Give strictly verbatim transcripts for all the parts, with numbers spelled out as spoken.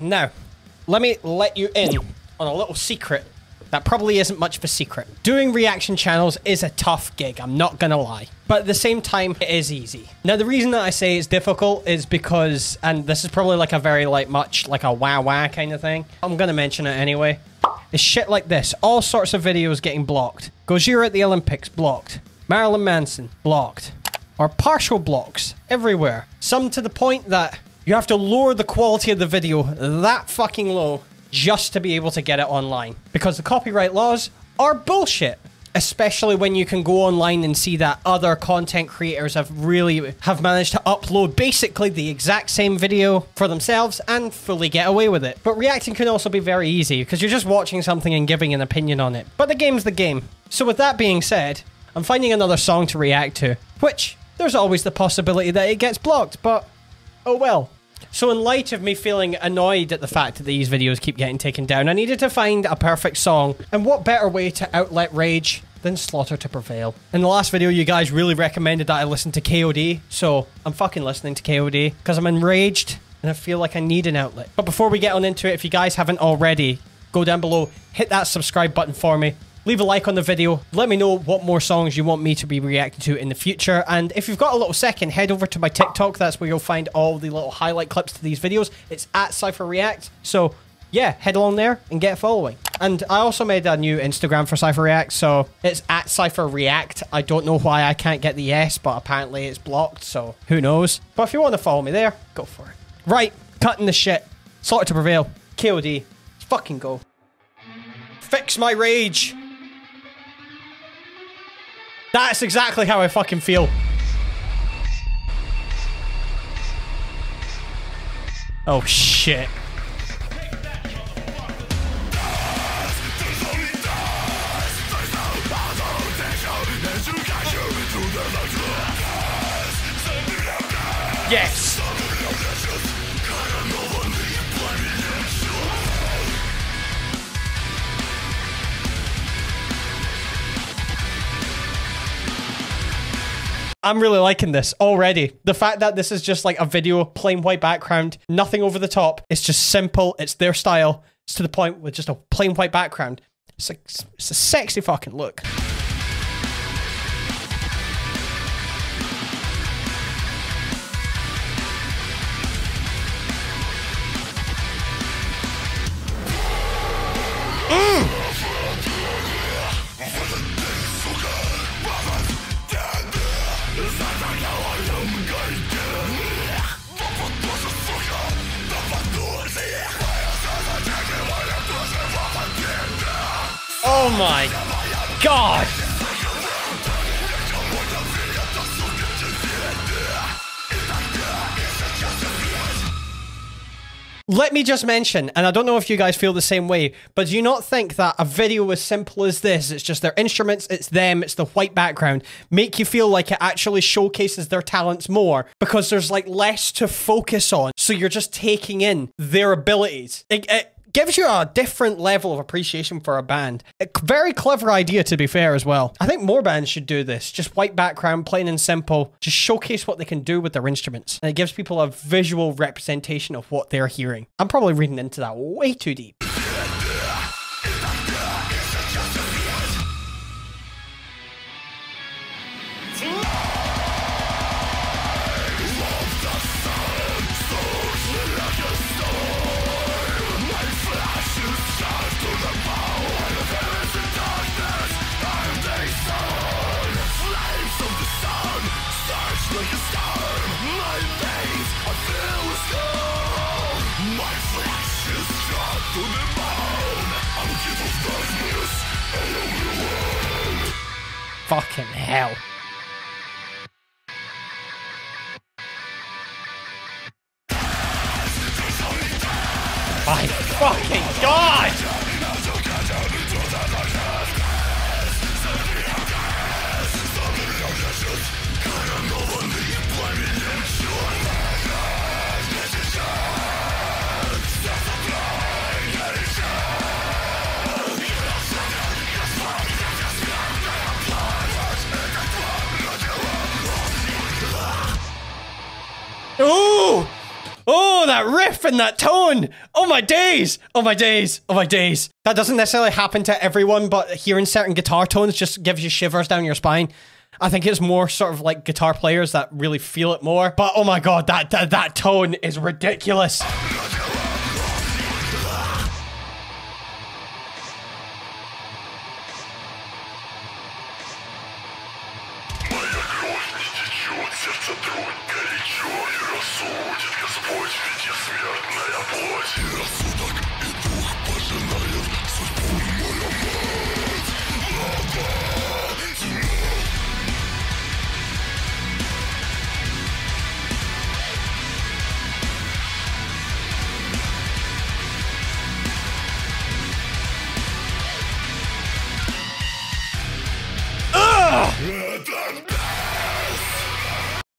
Now, let me let you in on a little secret that probably isn't much of a secret. Doing reaction channels is a tough gig, I'm not gonna lie. But at the same time, it is easy. Now, the reason that I say it's difficult is because, and this is probably like a very like much, like a wah-wah kind of thing. I'm gonna mention it anyway. It's shit like this. All sorts of videos getting blocked. Gojira at the Olympics, blocked. Marilyn Manson, blocked. Or partial blocks, everywhere. Some to the point that you have to lower the quality of the video that fucking low just to be able to get it online. Because the copyright laws are bullshit. Especially when you can go online and see that other content creators have really, have managed to upload basically the exact same video for themselves and fully get away with it. But reacting can also be very easy because you're just watching something and giving an opinion on it. But the game's the game. So with that being said, I'm finding another song to react to, which there's always the possibility that it gets blocked, but oh well. So in light of me feeling annoyed at the fact that these videos keep getting taken down, I needed to find a perfect song. And what better way to outlet rage than Slaughter to Prevail? In the last video, you guys really recommended that I listen to K O D, so I'm fucking listening to K O D because I'm enraged and I feel like I need an outlet. But before we get on into it, if you guys haven't already, go down below, hit that subscribe button for me. Leave a like on the video, let me know what more songs you want me to be reacting to in the future, and if you've got a little second, head over to my TikTok, that's where you'll find all the little highlight clips to these videos. It's at Cypher Reacts, so yeah, head along there and get following. And I also made a new Instagram for Cypher Reacts, so it's at Cypher React. I don't know why I can't get the S, but apparently it's blocked, so who knows. But if you want to follow me there, go for it. Right, cutting the shit. Slaughter to Prevail, K O D, let's fucking go. Fix my rage! That's exactly how I fucking feel. Oh shit. Yes. I'm really liking this already. The fact that this is just like a video, plain white background, nothing over the top. It's just simple. It's their style. It's to the point with just a plain white background. It's like, it's a sexy fucking look. Oh my God! Let me just mention, and I don't know if you guys feel the same way, but do you not think that a video as simple as this, it's just their instruments, it's them, it's the white background, make you feel like it actually showcases their talents more because there's like less to focus on, so you're just taking in their abilities. It, it, gives you a different level of appreciation for a band. A very clever idea, to be fair, as well. I think more bands should do this. Just white background, plain and simple. Just showcase what they can do with their instruments. And it gives people a visual representation of what they're hearing. I'm probably reading into that way too deep. Fucking hell. My fucking God! That that riff and that tone. Oh my days. Oh my days. Oh my days. That doesn't necessarily happen to everyone, but hearing certain guitar tones just gives you shivers down your spine. I think it's more sort of like guitar players that really feel it more. But oh my god, that that, that tone is ridiculous.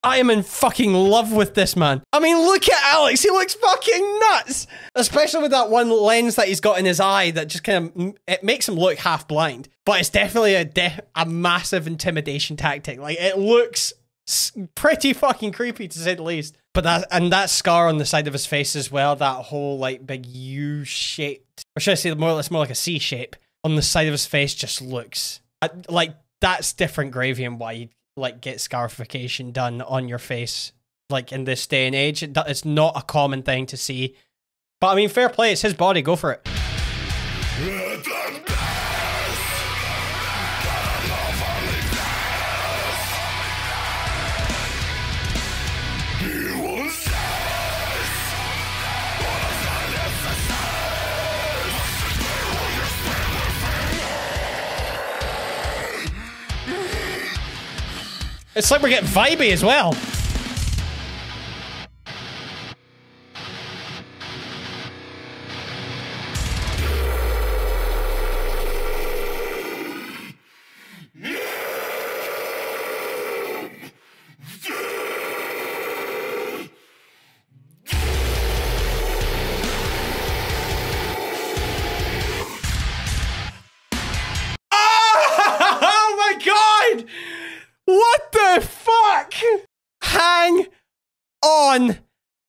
I am in fucking love with this man. I mean, look at Alex. He looks fucking nuts, especially with that one lens that he's got in his eye that just kind of, it makes him look half blind, but it's definitely a de a massive intimidation tactic. Like, it looks pretty fucking creepy, to say the least. But that, and that scar on the side of his face as well, that whole like big U shaped, or should I say more or less more like a C shape on the side of his face, just looks I, like that's different gravy and why you like get scarification done on your face like in this day and age. It's not a common thing to see, but I mean, fair play, it's his body, go for it. It's like we're getting vibey as well.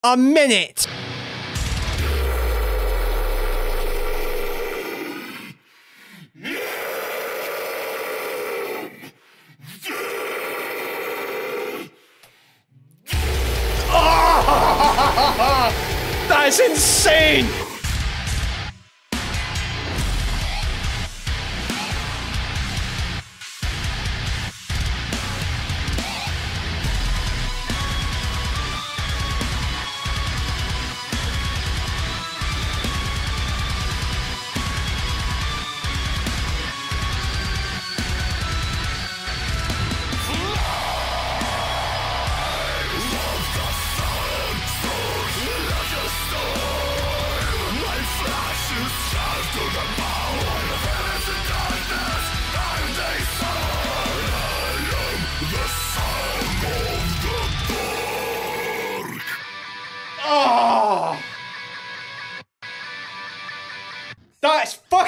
A minute. Oh, that's insane.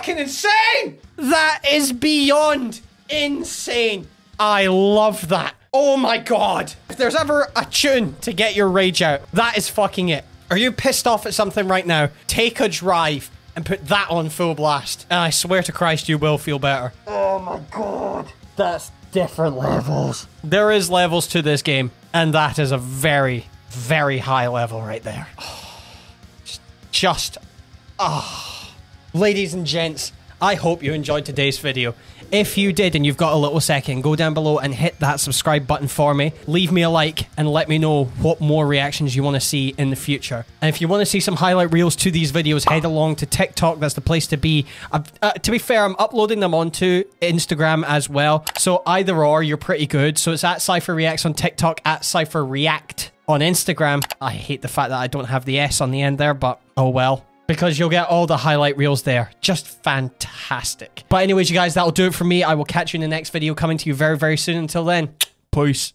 Insane! That is beyond insane. I love that. Oh my god. If there's ever a tune to get your rage out, that is fucking it. Are you pissed off at something right now? Take a drive and put that on full blast. And I swear to Christ, you will feel better. Oh my god. That's different levels. There is levels to this game. And that is a very, very high level right there. Oh, just, just, ah. Oh. Ladies and gents, I hope you enjoyed today's video. If you did and you've got a little second, go down below and hit that subscribe button for me. Leave me a like and let me know what more reactions you want to see in the future. And if you want to see some highlight reels to these videos, head along to TikTok. That's the place to be. Uh, uh, to be fair, I'm uploading them onto Instagram as well. So either or, you're pretty good. So it's at Cypher Reacts on TikTok, at Cypher React on Instagram. I hate the fact that I don't have the S on the end there, but oh well. Because you'll get all the highlight reels there. Just fantastic. But anyways, you guys, that'll do it for me. I will catch you in the next video coming to you very, very soon. Until then, peace.